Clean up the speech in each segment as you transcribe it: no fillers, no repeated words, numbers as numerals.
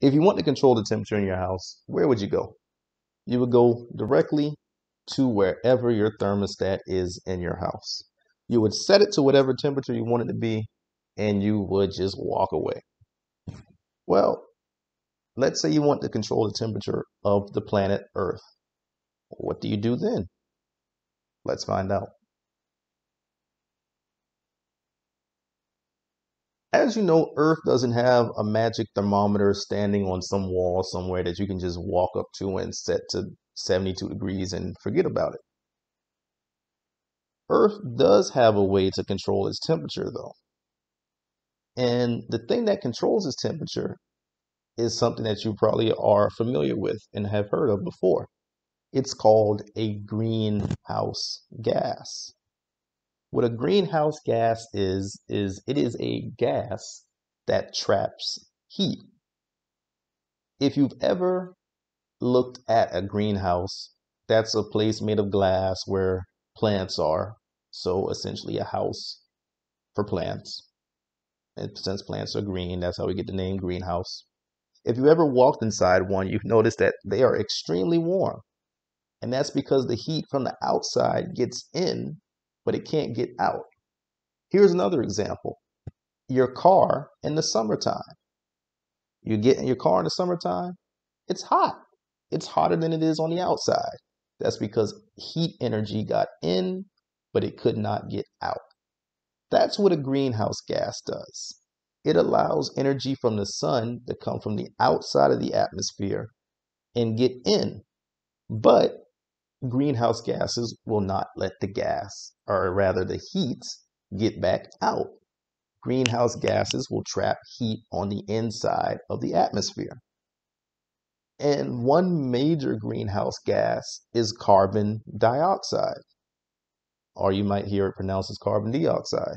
If you want to control the temperature in your house, where would you go? You would go directly to wherever your thermostat is in your house. You would set it to whatever temperature you want it to be, and you would just walk away. Well, let's say you want to control the temperature of the planet Earth. What do you do then? Let's find out. As you know, Earth doesn't have a magic thermometer standing on some wall somewhere that you can just walk up to and set to 72 degrees and forget about it. Earth does have a way to control its temperature, though. And the thing that controls its temperature is something that you probably are familiar with and have heard of before. It's called a greenhouse gas. What a greenhouse gas is it is a gas that traps heat. If you've ever looked at a greenhouse, that's a place made of glass where plants are. So essentially a house for plants. And since plants are green, that's how we get the name greenhouse. If you ever walked inside one, you've noticed that they are extremely warm. And that's because the heat from the outside gets in, but it can't get out. Here's another example. Your car in the summertime. You get in your car in the summertime, it's hot. It's hotter than it is on the outside. That's because heat energy got in, but it could not get out. That's what a greenhouse gas does. It allows energy from the sun to come from the outside of the atmosphere and get in. But greenhouse gases will not let the gas, or rather the heat, get back out. Greenhouse gases will trap heat on the inside of the atmosphere. And one major greenhouse gas is carbon dioxide, or you might hear it pronounced as carbon dioxide.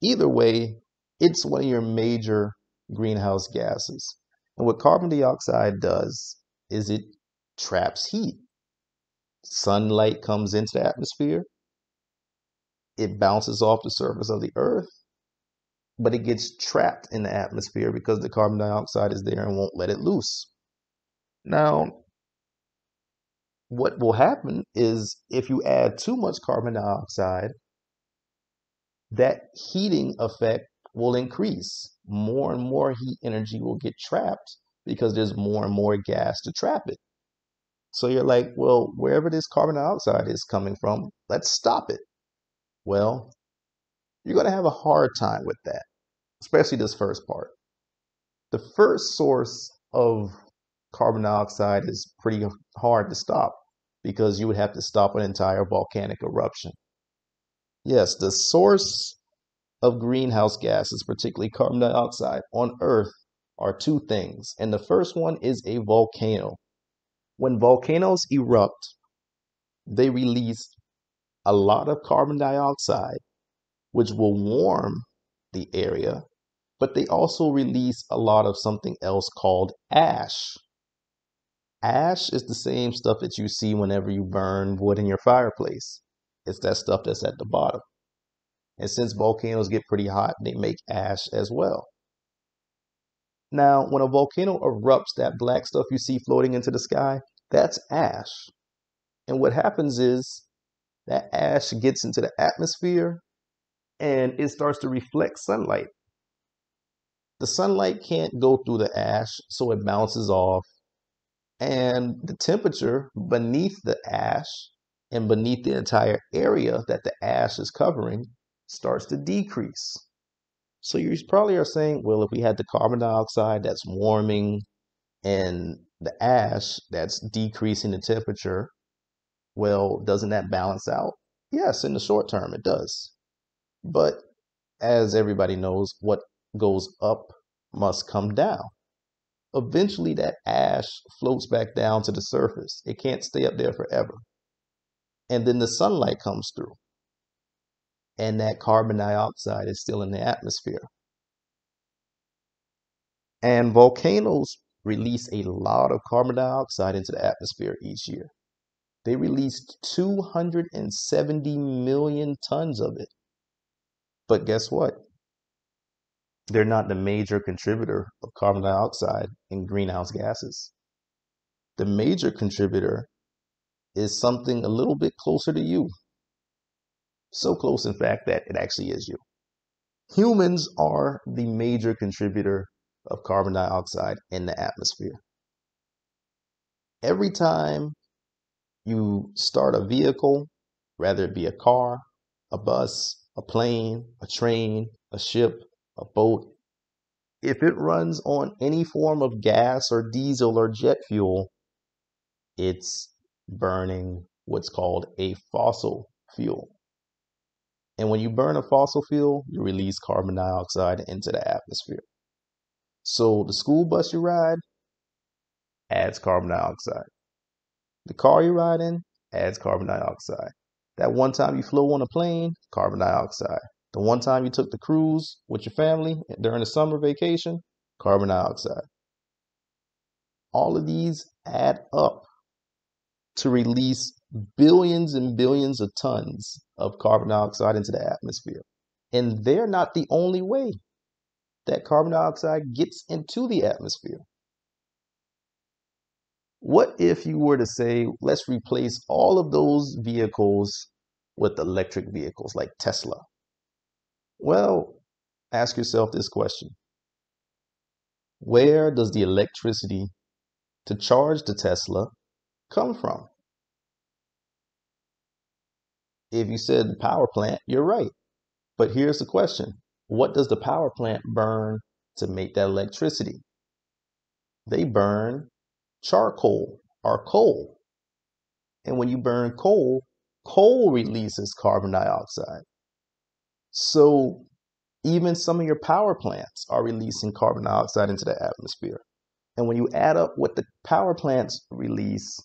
Either way, it's one of your major greenhouse gases. And what carbon dioxide does is it traps heat. Sunlight comes into the atmosphere, it bounces off the surface of the earth, but it gets trapped in the atmosphere because the carbon dioxide is there and won't let it loose. Now, what will happen is if you add too much carbon dioxide, that heating effect will increase. More and more heat energy will get trapped because there's more and more gas to trap it. So you're like, well, wherever this carbon dioxide is coming from, let's stop it. Well, you're going to have a hard time with that, especially this first part. The first source of carbon dioxide is pretty hard to stop because you would have to stop an entire volcanic eruption. Yes, the source of greenhouse gases, particularly carbon dioxide, on Earth are two things. And the first one is a volcano. When volcanoes erupt, they release a lot of carbon dioxide, which will warm the area, but they also release a lot of something else called ash. Ash is the same stuff that you see whenever you burn wood in your fireplace. It's that stuff that's at the bottom. And since volcanoes get pretty hot, they make ash as well. Now, when a volcano erupts, that black stuff you see floating into the sky, that's ash. And what happens is that ash gets into the atmosphere and it starts to reflect sunlight. The sunlight can't go through the ash, so it bounces off. And the temperature beneath the ash and beneath the entire area that the ash is covering starts to decrease. So you probably are saying, well, if we had the carbon dioxide that's warming and the ash that's decreasing the temperature, well, doesn't that balance out? Yes, in the short term, it does. But as everybody knows, what goes up must come down. Eventually, that ash floats back down to the surface. It can't stay up there forever. And then the sunlight comes through. And that carbon dioxide is still in the atmosphere. And volcanoes release a lot of carbon dioxide into the atmosphere each year. They released 270 million tons of it. But guess what? They're not the major contributor of carbon dioxide and greenhouse gases. The major contributor is something a little bit closer to you. So close, in fact, that it actually is you. Humans are the major contributor of carbon dioxide in the atmosphere. Every time you start a vehicle, whether it be a car, a bus, a plane, a train, a ship, a boat, if it runs on any form of gas or diesel or jet fuel, it's burning what's called a fossil fuel. And when you burn a fossil fuel, you release carbon dioxide into the atmosphere. So the school bus you ride adds carbon dioxide. The car you ride in adds carbon dioxide. That one time you flew on a plane, carbon dioxide. The one time you took the cruise with your family during the summer vacation, carbon dioxide. All of these add up to release billions and billions of tons of carbon dioxide into the atmosphere. And they're not the only way that carbon dioxide gets into the atmosphere. What if you were to say, let's replace all of those vehicles with electric vehicles like Tesla? Well, ask yourself this question. Where does the electricity to charge the Tesla come from? If you said the power plant, you're right. But here's the question. What does the power plant burn to make that electricity? They burn charcoal or coal. And when you burn coal, coal releases carbon dioxide. So even some of your power plants are releasing carbon dioxide into the atmosphere. And when you add up what the power plants release,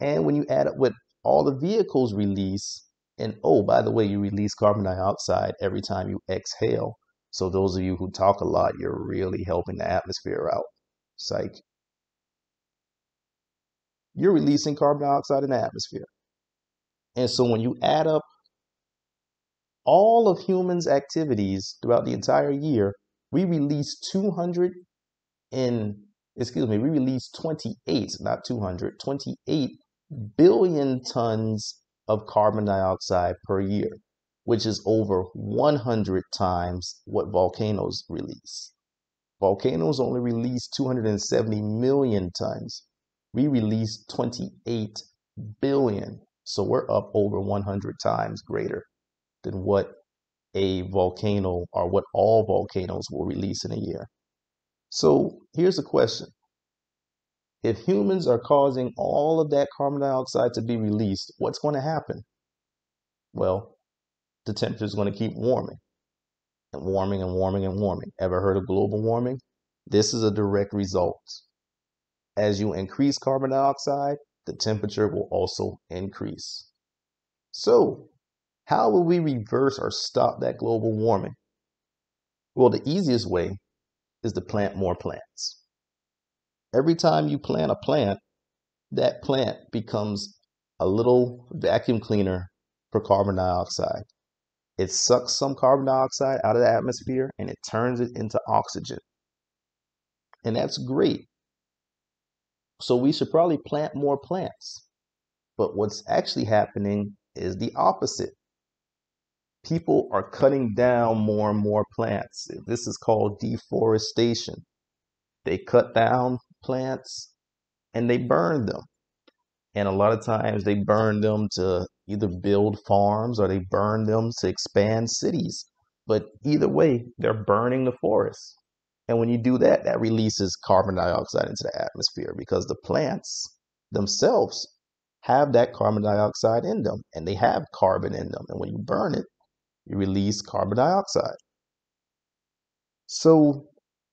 and when you add up what all the vehicles release, and oh, by the way, you release carbon dioxide every time you exhale. So those of you who talk a lot, you're really helping the atmosphere out. Psych. You're releasing carbon dioxide in the atmosphere. And so when you add up all of humans' activities throughout the entire year, we release 28 billion tons of carbon dioxide per year, which is over 100 times what volcanoes release. Volcanoes only release 270 million tons. We release 28 billion. So we're up over 100 times greater than what a volcano or what all volcanoes will release in a year. So here's a question. If humans are causing all of that carbon dioxide to be released, what's going to happen? Well, the temperature is going to keep warming and warming and warming and warming. Ever heard of global warming? This is a direct result. As you increase carbon dioxide, the temperature will also increase. So how will we reverse or stop that global warming? Well, the easiest way is to plant more plants. Every time you plant a plant, that plant becomes a little vacuum cleaner for carbon dioxide. It sucks some carbon dioxide out of the atmosphere and it turns it into oxygen. And that's great. So we should probably plant more plants. But what's actually happening is the opposite. People are cutting down more and more plants. This is called deforestation. They cut down plants and they burn them. And a lot of times they burn them to either build farms or they burn them to expand cities. But either way, they're burning the forest. And when you do that, that releases carbon dioxide into the atmosphere because the plants themselves have that carbon dioxide in them and they have carbon in them. And when you burn it, you release carbon dioxide. So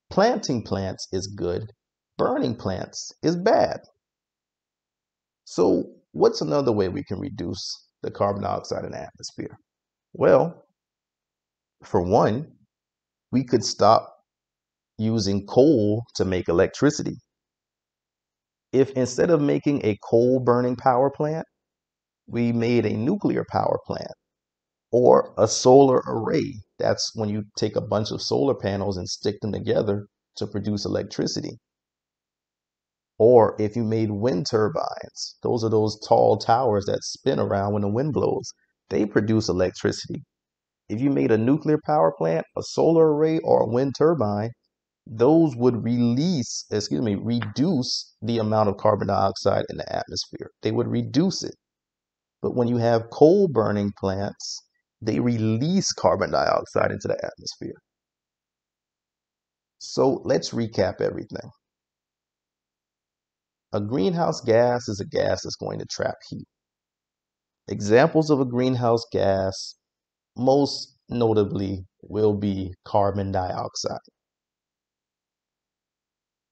planting plants is good, burning plants is bad. So what's another way we can reduce the carbon dioxide in the atmosphere? Well, for one, we could stop using coal to make electricity. If instead of making a coal burning power plant, we made a nuclear power plant, or a solar array. That's when you take a bunch of solar panels and stick them together to produce electricity. Or if you made wind turbines, those are those tall towers that spin around when the wind blows. They produce electricity. If you made a nuclear power plant, a solar array, or a wind turbine, those would reduce the amount of carbon dioxide in the atmosphere. They would reduce it. But when you have coal burning plants, they release carbon dioxide into the atmosphere. So let's recap everything. A greenhouse gas is a gas that's going to trap heat. Examples of a greenhouse gas, most notably, will be carbon dioxide.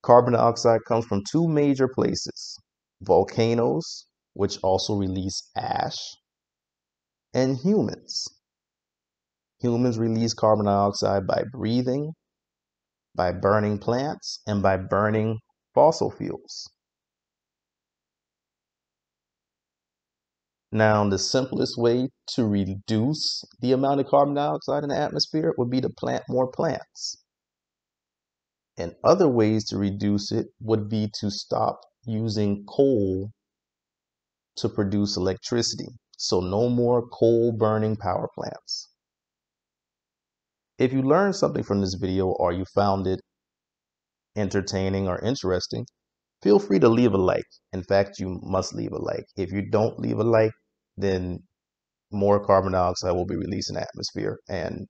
Carbon dioxide comes from two major places: volcanoes, which also release ash, and humans. Humans release carbon dioxide by breathing, by burning plants, and by burning fossil fuels. Now, the simplest way to reduce the amount of carbon dioxide in the atmosphere would be to plant more plants. And other ways to reduce it would be to stop using coal to produce electricity. So no more coal-burning power plants. If you learned something from this video or you found it entertaining or interesting, feel free to leave a like. In fact, you must leave a like. If you don't leave a like, then more carbon dioxide will be released in the atmosphere and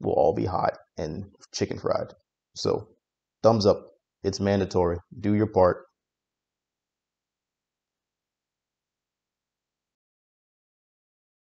we'll all be hot and chicken fried. So thumbs up. It's mandatory. Do your part.